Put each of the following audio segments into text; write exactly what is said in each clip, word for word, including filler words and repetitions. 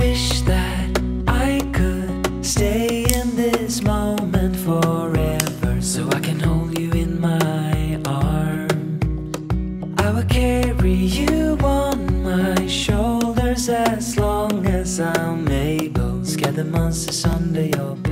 wish that I could stay in this moment forever, so I can hold you in my arms. I will carry you on my shoulders as long as I'm able. Scare the monsters under your bed.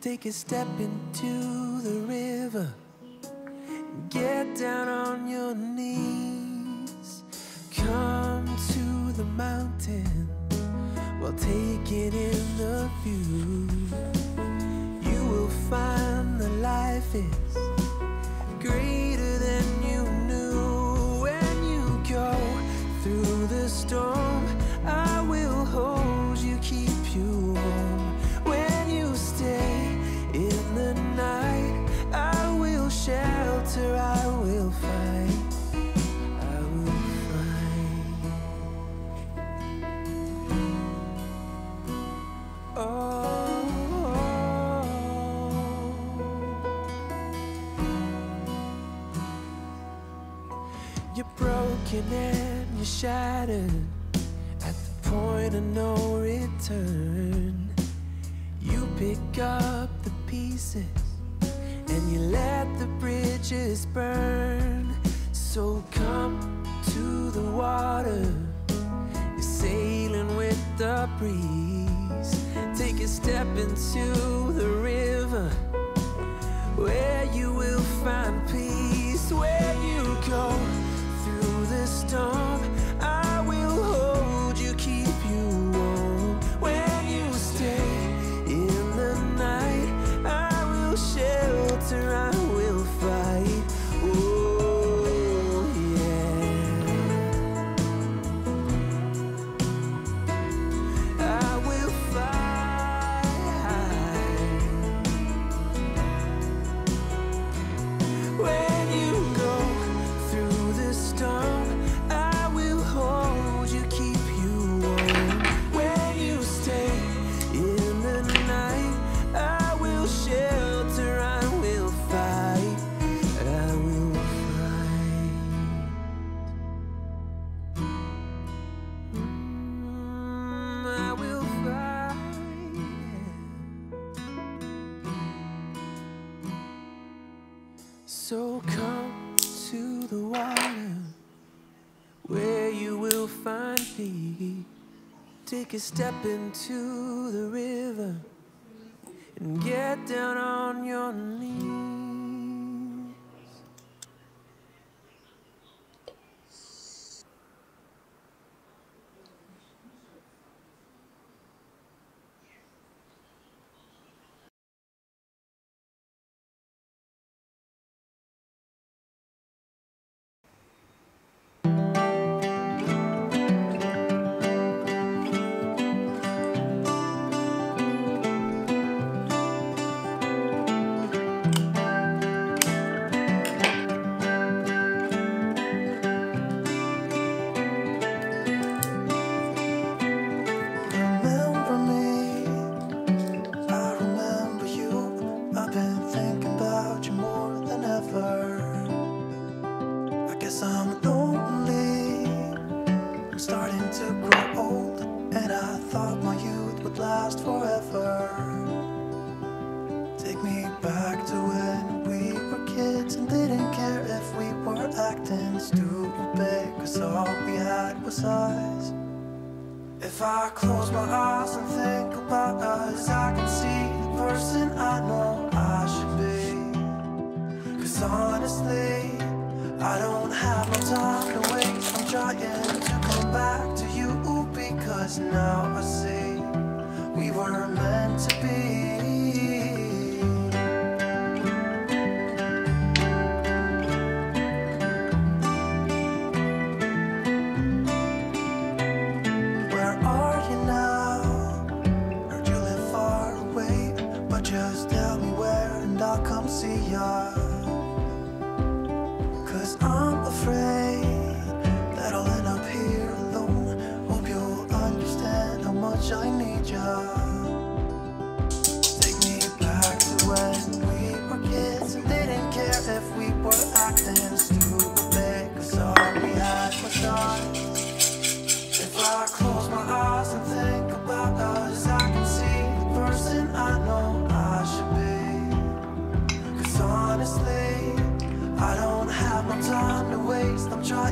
Take a step into the river, get down on your knees. Come to the mountain while taking in the view. You will find that life is greater than you knew. When you go through the storm, I will hold you, keep you warm. When you stay in the night, I will shelter, I will fight, I will fight. Oh, oh, oh. You're broken and you're shattered at the point of no return. You pick up the pieces and you let the bridges burn. So come to the water, you're sailing with the breeze. Take a step into the river where you will find peace. Where you go through the storm, I will hold you, keep you warm. When you stay in the night, I will shelter, I will fight. Oh, yeah, I will fight. When you go through the storm, I will hold you, keep you warm. When you stay in the night, I will shelter, I will fight, I will fight. Mm, I will fight. So come to the water where you will find peace. Take a step into the river and get down on your knees. If I close my eyes and think about us, I can see the person I know I should be. Cause honestly, I don't have no time to wait. I'm trying to come back to you because now I see we were meant to be.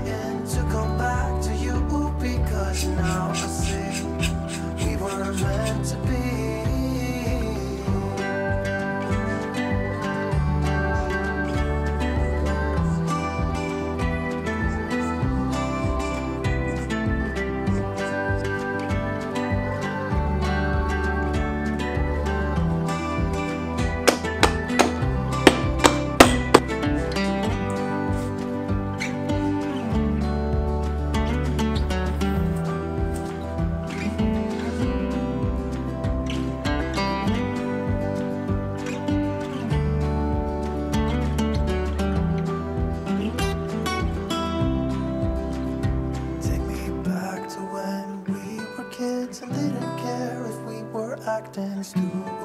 trying to come back to you, because now I see we were meant to be. And didn't care if we were acting stupid.